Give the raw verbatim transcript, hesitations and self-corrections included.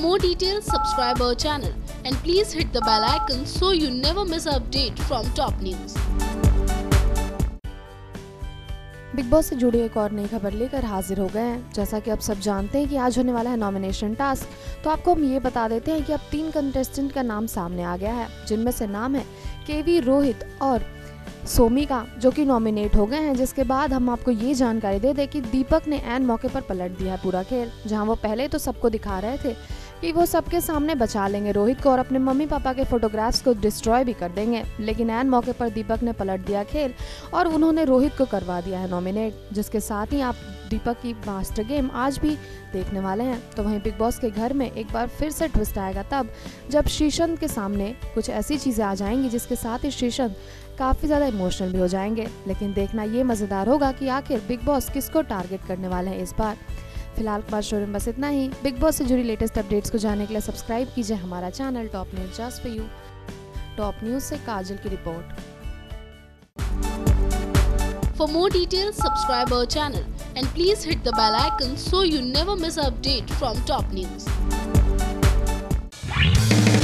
more details, subscribe our channel and please hit the bell icon so you never miss an update from Top News। Bigg Boss से जुड़ी एक और नई खबर लेकर हाजिर हो गए हैं। जैसा कि आप सब जानते हैं कि आज होने वाला है नॉमिनेशन टास्क, तो आपको हम ये बता देते हैं कि अब तीन कंटेस्टेंट का नाम सामने आ गया है, जिनमें से नाम है केवी, रोहित और सोमी का, जो कि नॉमिनेट हो गए हैं। जिसके बाद हम आपको ये जानकारी दे दें कि दीपक ने ऐन मौके पर पलट दिया है पूरा खेल, जहां वो पहले तो सबको दिखा रहे थे कि वो सबके सामने बचा लेंगे रोहित को और अपने मम्मी पापा के फोटोग्राफ्स को डिस्ट्रॉय भी कर देंगे, लेकिन ऐन मौके पर दीपक ने पलट दिया खेल और उन्होंने रोहित को करवा दिया है नॉमिनेट। जिसके साथ ही आप दीपक की मास्टर गेम आज भी देखने वाले हैं। तो वहीं बिग बॉस के घर में एक बार फिर से ट्विस्ट आएगा तब, जब श्रीशंत के सामने कुछ ऐसी चीज़ें आ जाएंगी जिसके साथ ही श्रीशंत काफ़ी ज़्यादा इमोशनल भी हो जाएंगे। लेकिन देखना ये मज़ेदार होगा कि आखिर बिग बॉस किसको टारगेट करने वाले हैं इस बार। फिलहाल के बाद शो में बस इतना ही। बिग बॉस से जुड़ी लेटेस्ट अपडेट्स को जानने के लिए सब्सक्राइब कीजिए हमारा channel top News just for you. Top news से काजल की रिपोर्ट। For more details, subscribe our channel and please hit the bell icon so you never miss update from top news.